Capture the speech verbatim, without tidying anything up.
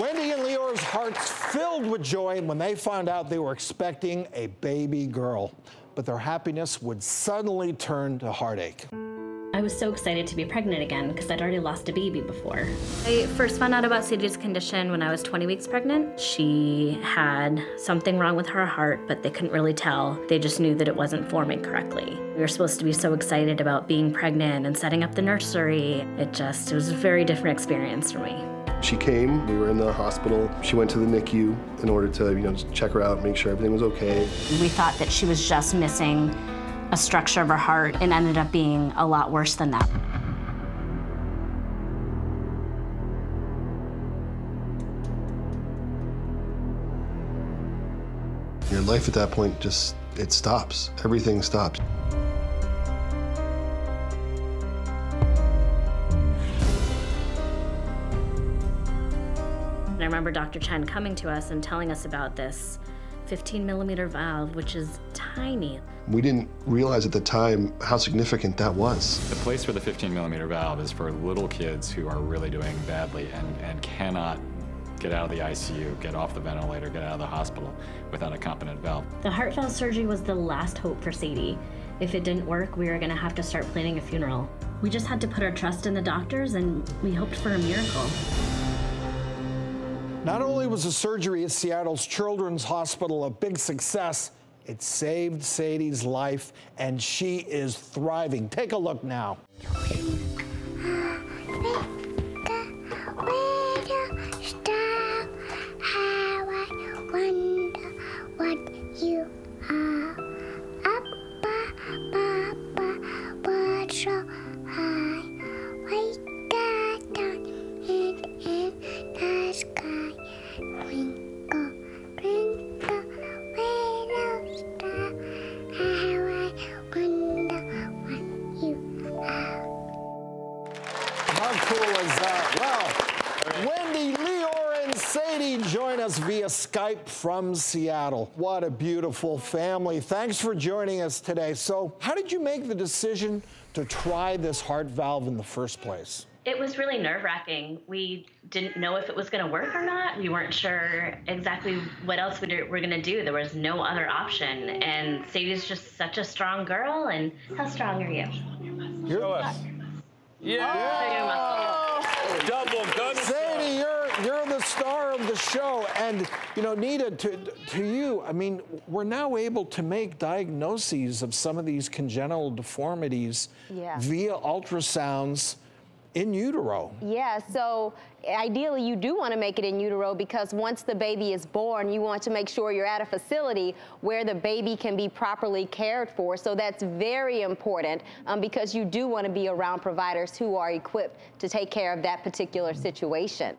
Wendy and Leeor's hearts filled with joy when they found out they were expecting a baby girl. But their happiness would suddenly turn to heartache. I was so excited to be pregnant again because I'd already lost a baby before. I first found out about Sadie's condition when I was twenty weeks pregnant. She had something wrong with her heart, but they couldn't really tell. They just knew that it wasn't forming correctly. We were supposed to be so excited about being pregnant and setting up the nursery. It just, it was a very different experience for me. She came, we were in the hospital. She went to the N I C U in order to, you know, check her out, make sure everything was okay. We thought that she was just missing a structure of her heart, and ended up being a lot worse than that. Your life at that point just, it stops. Everything stops. I remember Doctor Chen coming to us and telling us about this fifteen millimeter valve, which is tiny. We didn't realize at the time how significant that was. The place for the fifteen millimeter valve is for little kids who are really doing badly and, and cannot get out of the I C U, get off the ventilator, get out of the hospital without a competent valve. The heart valve surgery was the last hope for Sadie. If it didn't work, we were going to have to start planning a funeral. We just had to put our trust in the doctors, and we hoped for a miracle. Not only was the surgery at Seattle's Children's Hospital a big success, it saved Sadie's life, and she is thriving. Take a look now. Via Skype from Seattle. What a beautiful family. Thanks for joining us today. So, how did you make the decision to try this heart valve in the first place? It was really nerve-wracking. We didn't know if it was going to work or not. We weren't sure exactly what else we were going to do. There was no other option. And Sadie's just such a strong girl. And how strong are you? Show us. Yeah. Oh, double gun. Sadie, you're You're the star of the show, and, you know, Nita, to, to you, I mean, we're now able to make diagnoses of some of these congenital deformities yeah. via ultrasounds in utero. Yeah, so ideally you do want to make it in utero, because once the baby is born, you want to make sure you're at a facility where the baby can be properly cared for. So that's very important um, because you do want to be around providers who are equipped to take care of that particular situation.